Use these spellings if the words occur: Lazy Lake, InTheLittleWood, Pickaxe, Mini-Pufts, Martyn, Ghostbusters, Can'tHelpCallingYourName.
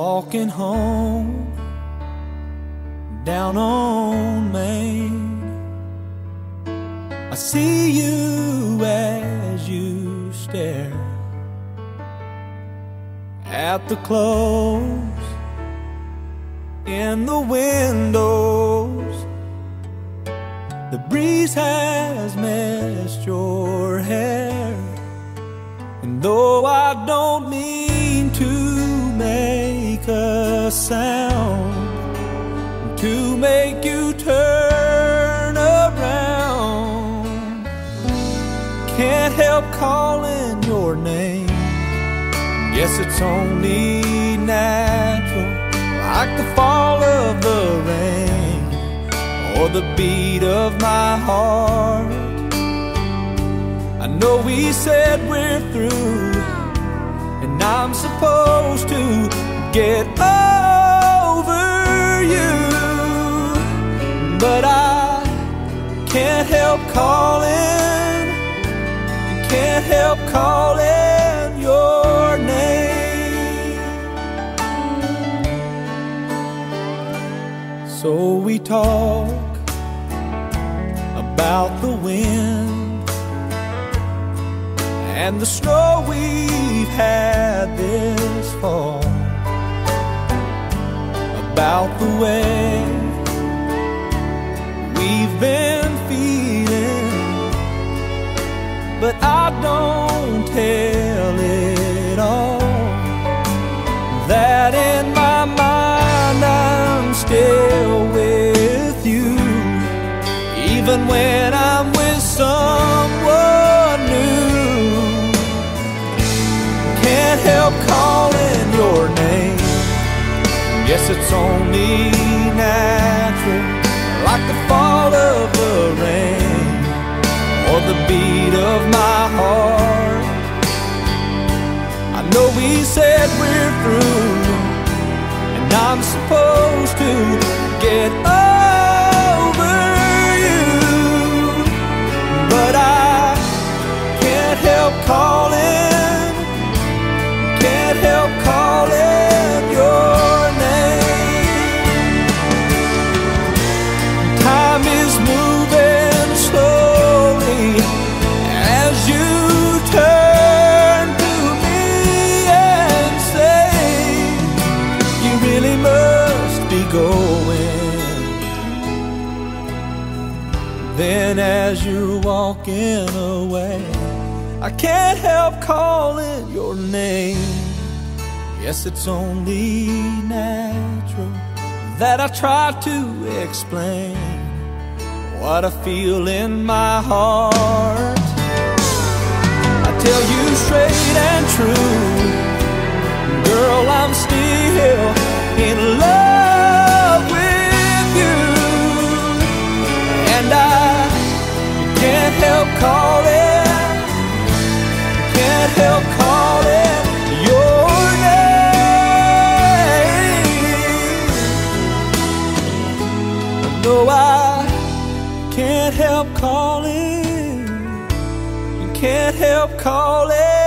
walking home down on Main. I see you as you stare at the clothes in the windows. The breeze has messed your hair, and though I don't mean to make a sound to make you turn around, can't help calling your name. Yes, it's only natural, like the fall of the rain or the beat of my heart. I know we said we're through, and I'm supposed to get over you, but I can't help calling. You can't help calling your name. So we talk about the wind and the snow we've had this fall, about the way we've been feeling, but I don't tell it all, that in my mind I'm still even when I'm with someone new. Can't help calling your name. Yes, it's only natural, like the fall of the rain or the beat of my heart. I know we said we're through, and I'm supposed to get over you, but I can't help calling, can't help calling your name. Time is moving slowly as you turn to me and say, you really must be going. Then as you're walking away, I can't help calling your name. Yes, it's only natural that I try to explain what I feel in my heart. I tell you straight and true, girl, I'm still in love with you, and I can't help calling, can't help calling your name. No, I can't help calling, you can't help calling.